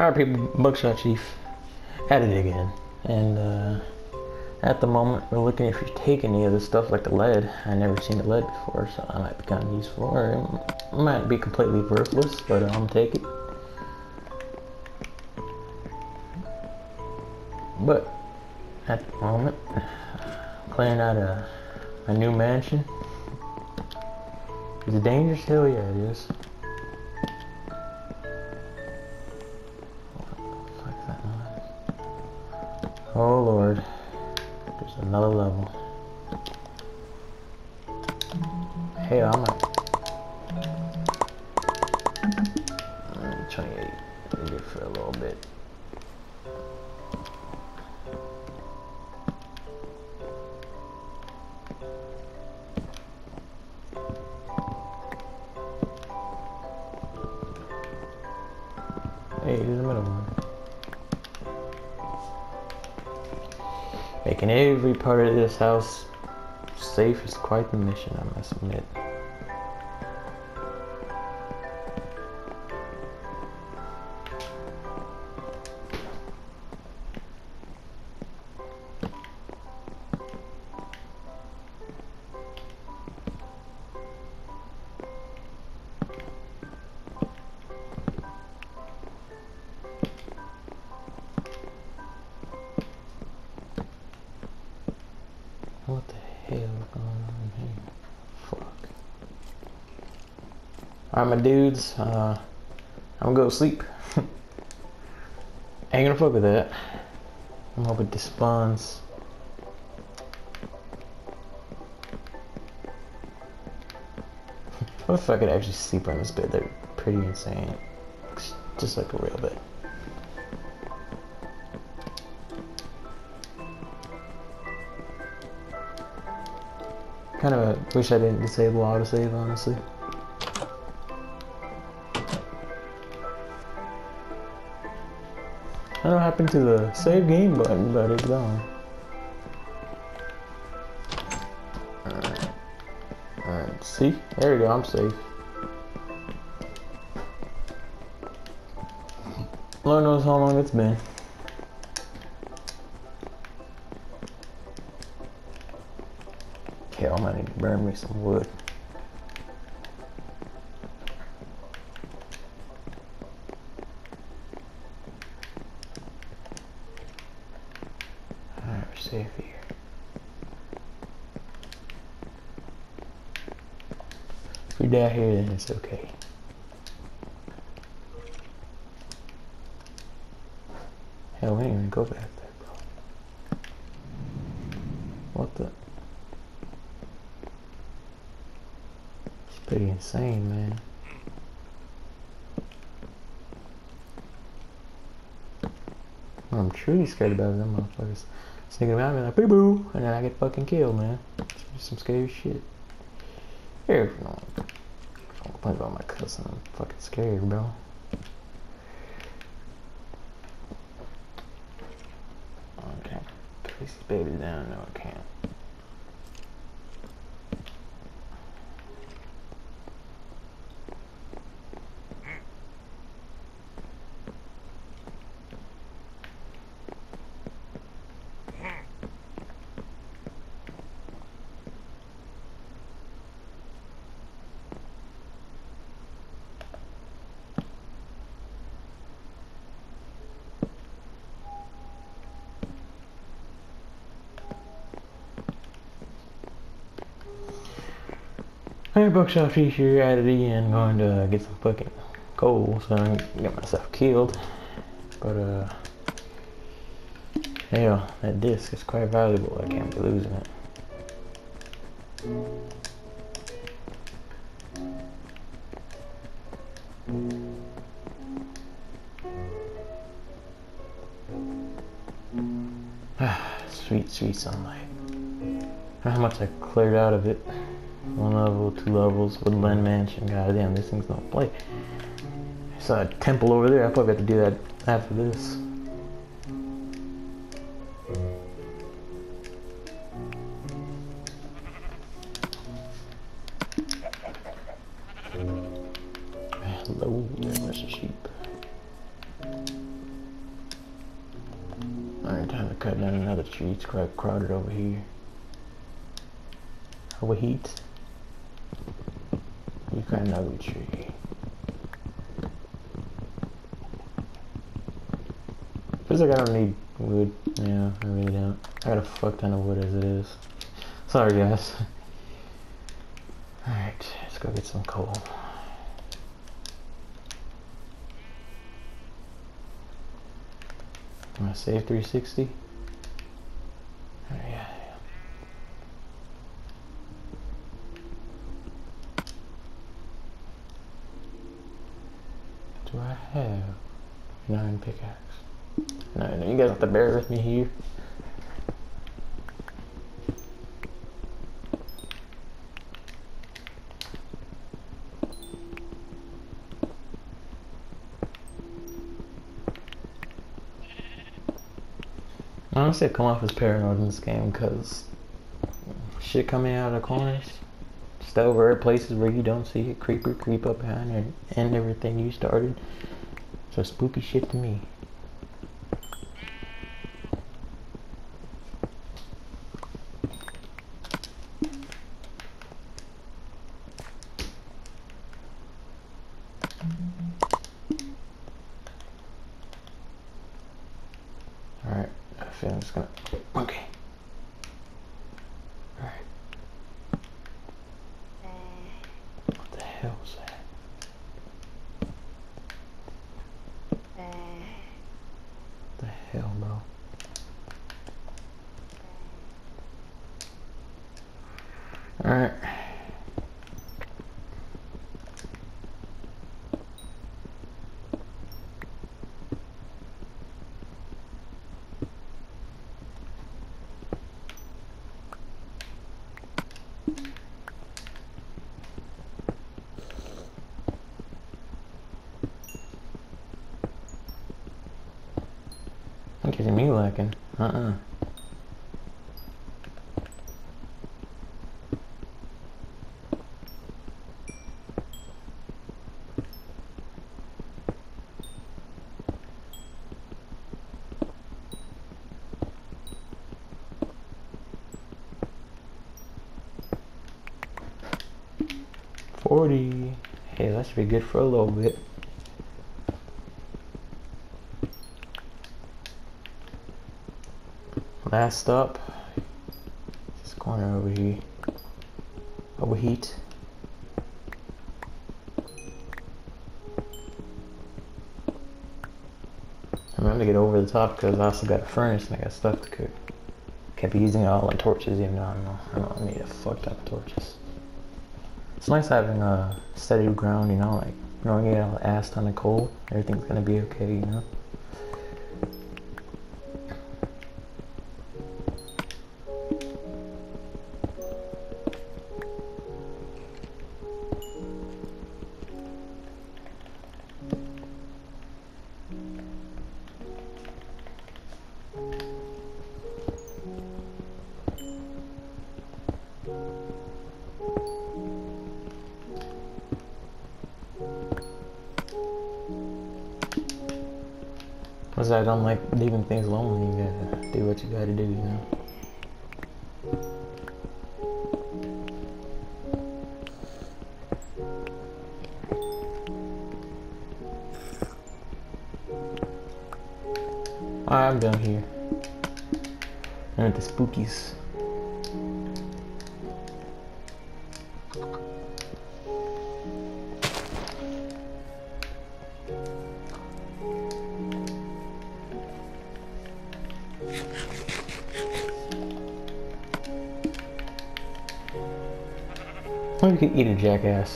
Alright people, Buckshot Chief at it again, and at the moment we're looking if you take any of this stuff like the lead. I never seen the lead before, so I might be kind of useful, or it might be completely worthless, but I'll take it. But at the moment, I'm clearing out a new mansion. Is it dangerous? Hell yeah it is. Oh Lord, there's another level. Hell, I'm at 28. Leave it for a little bit. Hey, there's a middle one. Making every part of this house safe is quite the mission, I must admit. What the hell is going on here? Fuck. Alright my dudes, I'm gonna go to sleep. Ain't gonna fuck with that. I'm hoping it despawns. What if I could actually sleep on this bed? They're pretty insane. It's just like a real bed. Kind of wish I didn't disable autosave, honestly. I don't know what happened to the save game button, but it's gone. Alright, see? There we go, I'm safe. Lord knows how long it's been. I might need to burn me some wood. Alright, we're safe here. If we die here, then it's okay. Hell, we ain't even go back there, bro. What the? Pretty insane, man. Well, I'm truly scared about them motherfuckers sneaking around me like boo boo, and then I get fucking killed, man. It's some scary shit. Here, I don't complain about my cousin. I'm fucking scared, bro. Okay, place the baby down. No, I can't. Hey, Buckshot Chief here at it again, going to get some fucking coal so I can get myself killed. But, hell, that disc is quite valuable. I can't be losing it. Ah, sweet, sweet sunlight. How much I cleared out of it. 1 level, 2 levels, woodland mansion. Goddamn, these things don't play. I saw a temple over there. I probably have to do that after this. Hello there, Mr. Sheep. cutting down another tree. It's quite crowded over here. Overheat. You cut another tree. Feels like I don't need wood. Yeah, I really don't. I got a fuck ton of wood as it is. Sorry, guys. Alright, let's go get some coal. I'm gonna save 360. Oh, yeah. Do I have 9 pickaxe? No, you guys have to bear with me here. Honestly, I come off as paranoid in this game because shit coming out of the corners, still rare places where you don't see it, creeper creep up behind and end everything you started. So spooky shit to me. Alright. Look at me lacking. Hey, that should be good for a little bit. Last up, this corner over here. Overheat. I'm gonna get over the top because I also got a furnace and I got stuff to cook. Can't be using it all on torches, even though I don't need a fuck ton of torches. It's nice having a steady ground, you know, like, you don't get an ass ton of coal, everything's gonna be okay, you know? Because I don't like leaving things lonely, you gotta do what you gotta do, you know? Alright, I'm done here. I'm with the spookies. You could eat a jackass.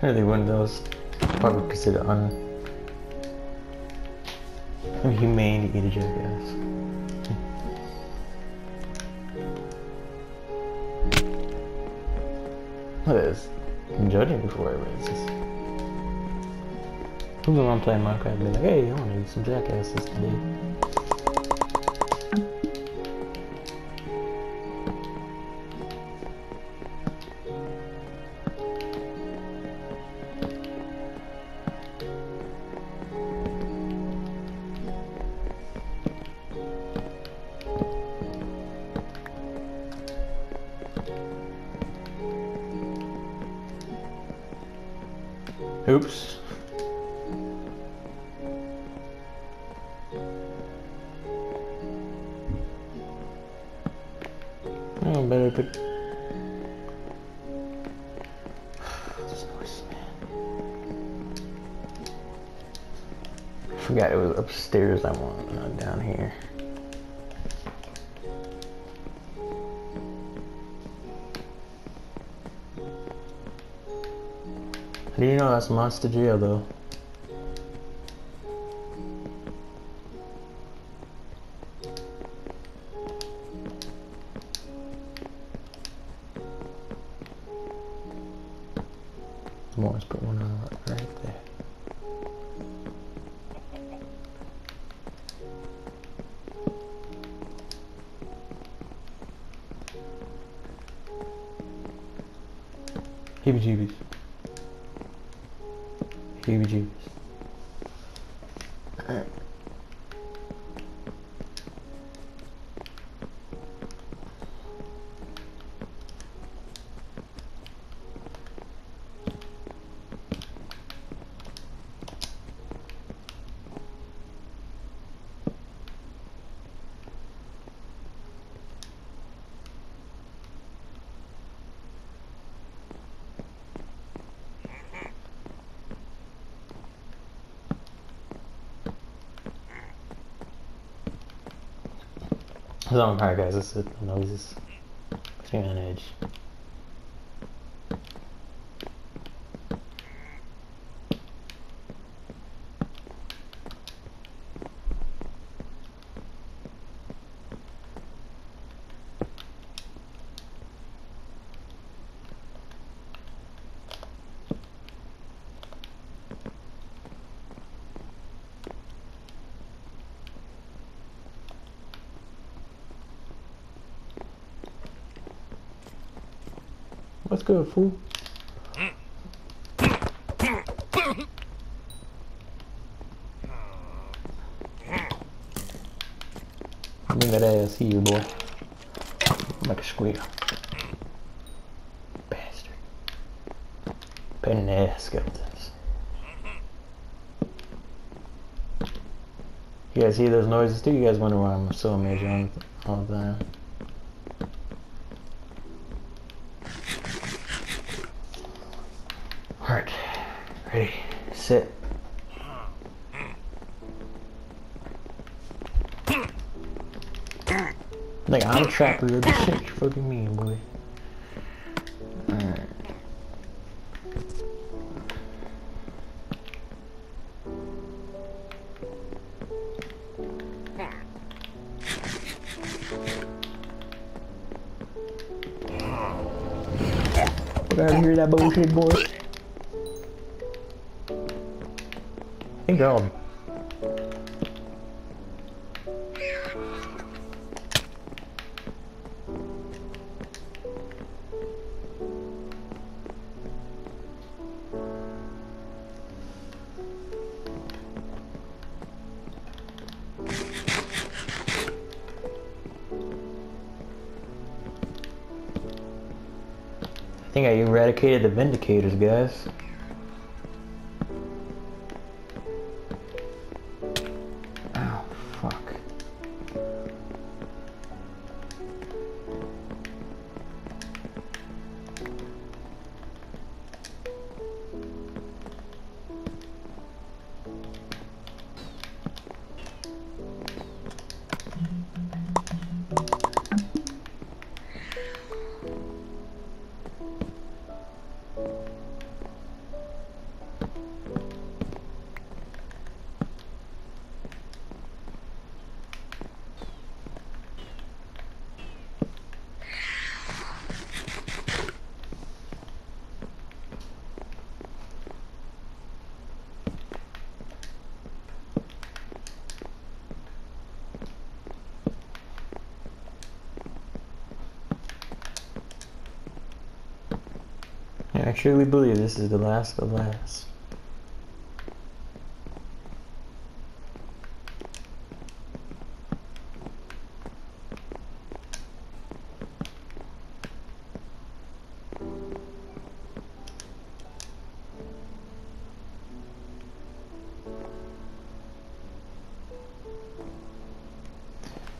Really, one of those probably considered inhumane to eat a jackass. What is? I'm judging before I read this. Who's the one playing Minecraft? Be like, hey, I want to eat some jackasses today. Oops. I better pick. This noise, man. I forgot it was upstairs I want, not down here. How do you know that's Monster Jail, though? Come on, let's put one on right there. Heebie-jeebies. Heebie-jeebies. Alright. Alright guys, that's it. The noises puts me on edge. Let's go, fool. Bring that ass here, boy. Like a squeal. Bastard. Pain in the ass, skeletons. You guys hear those noises too? You guys wonder why I'm so amazing all the time. Ready, sit. Like, I'm a trapper, you're the shit you're fucking mean, boy. Alright. Get out of here, that bullshit, boy. I think they're all... I think I eradicated the Vindicators, guys. I truly believe this is the last of last.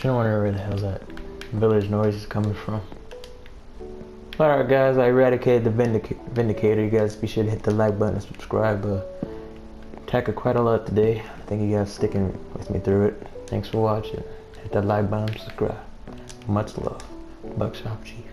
Shouldn't wonder where the hell's that village noise is coming from. Alright guys, I eradicated the Vindicator. You guys be sure to hit the like button and subscribe. Tackled quite a lot today. I think you guys sticking with me through it. Thanks for watching. Hit that like button and subscribe. Much love. Buckshot Chief.